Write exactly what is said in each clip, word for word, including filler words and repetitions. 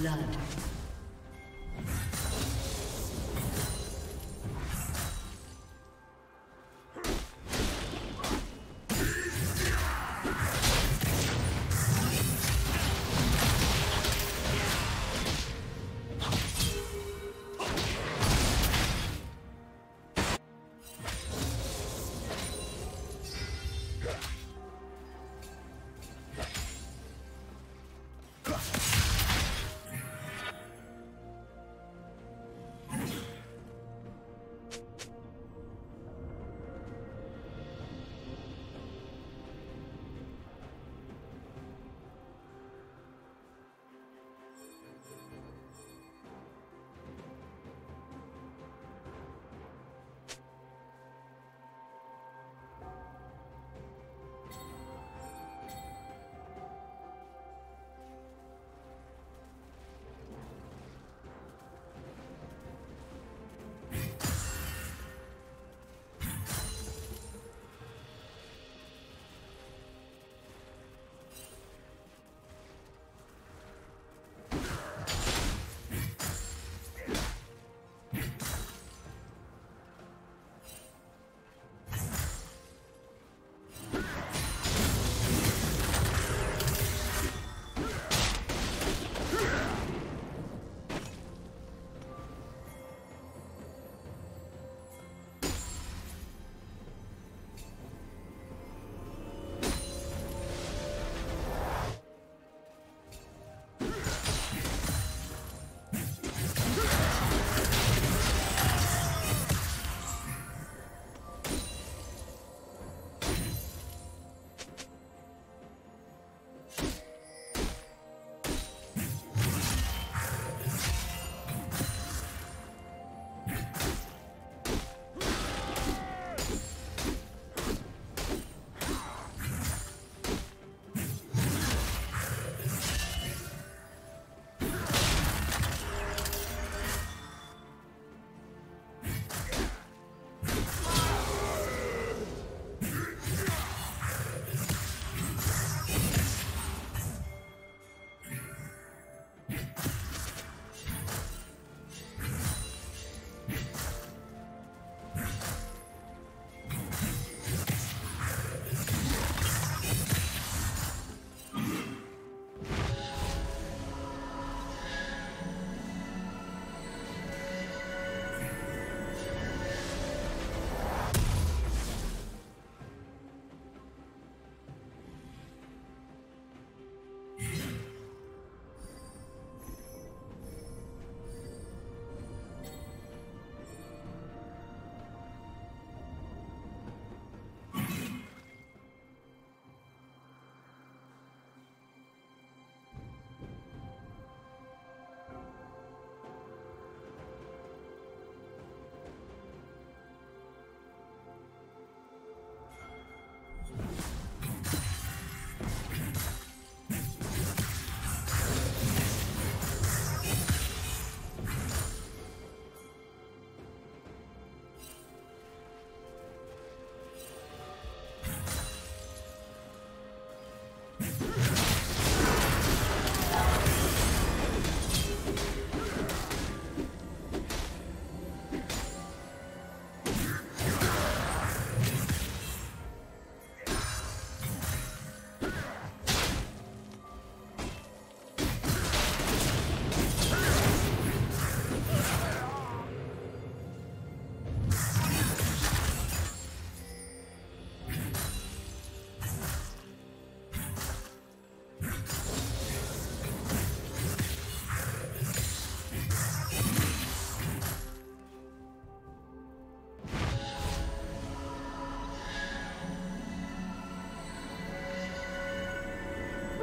Blood.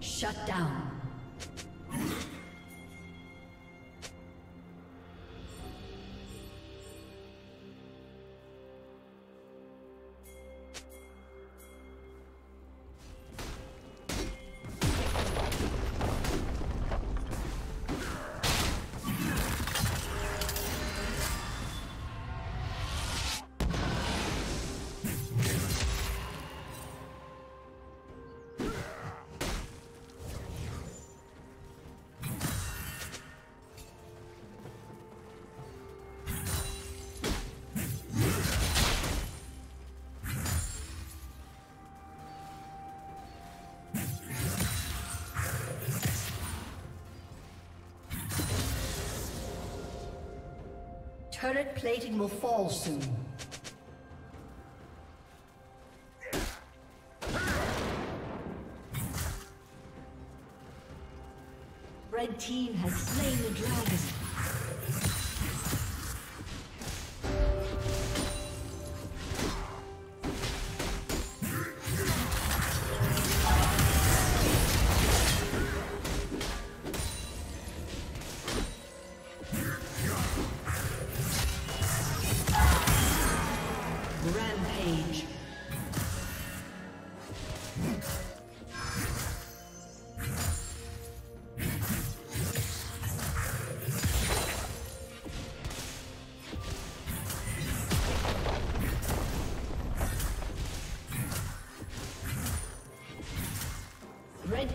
Shut down. Turret plating will fall soon. Red team has slain the dragon. Red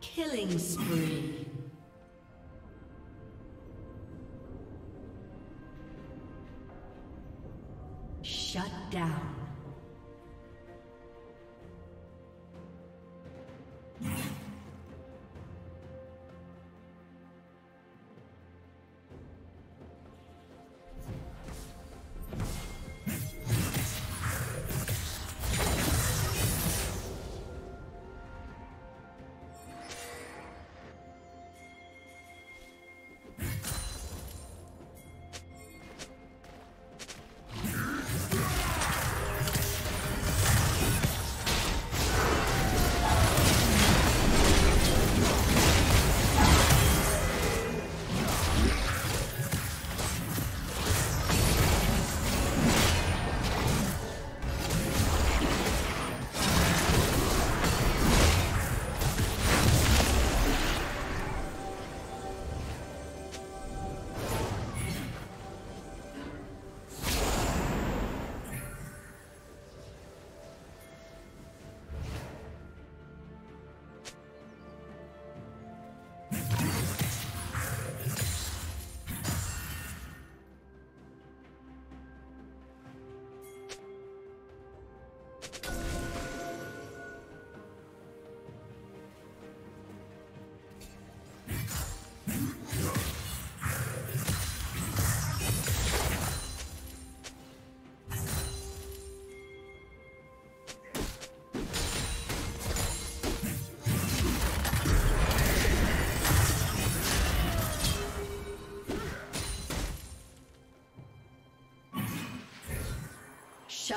Killing spree. Shut down.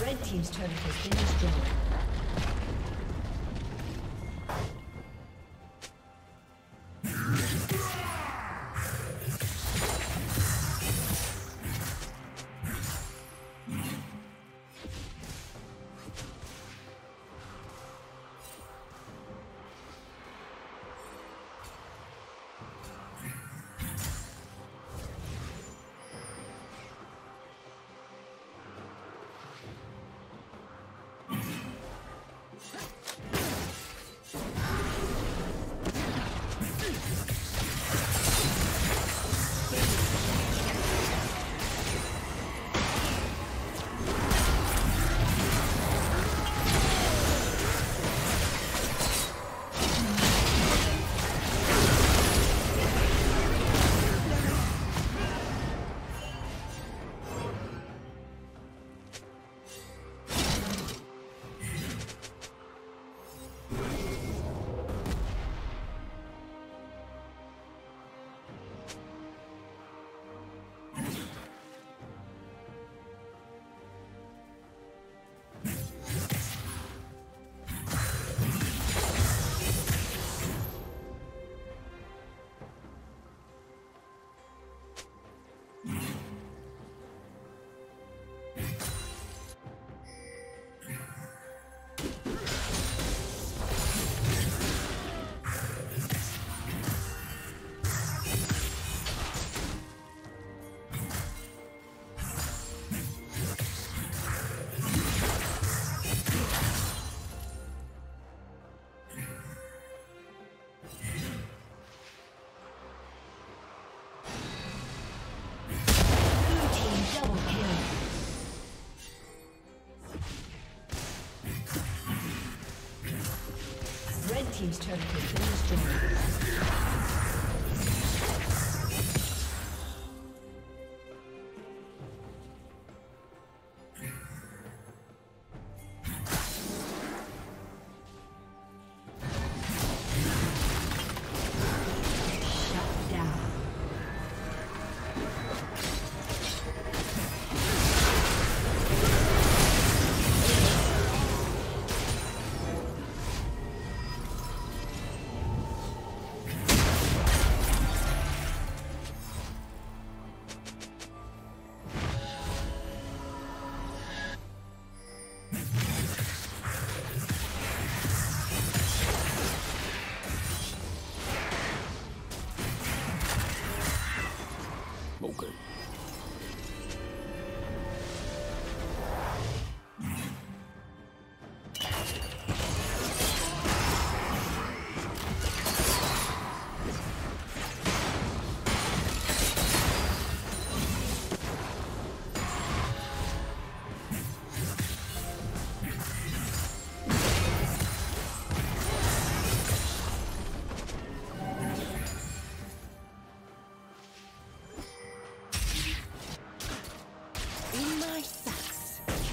Red team's turret has been destroyed. team's turret has been destroyed.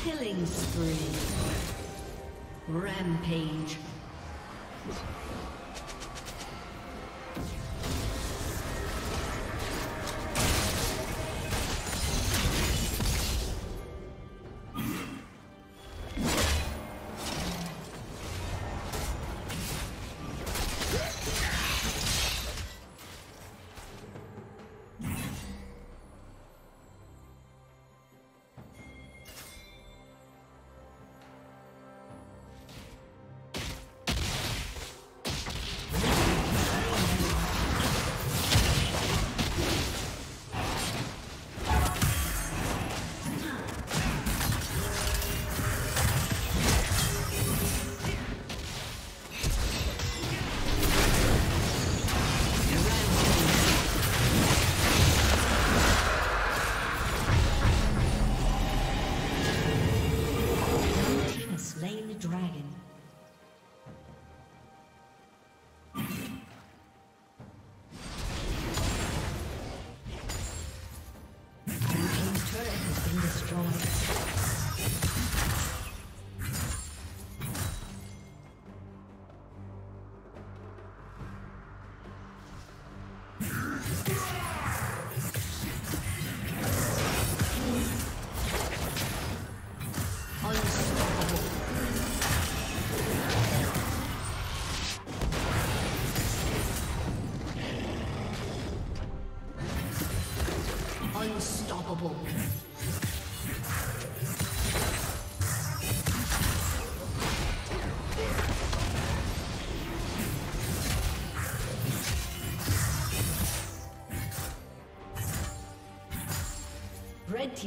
Killing spree. Rampage. Unstoppable. Red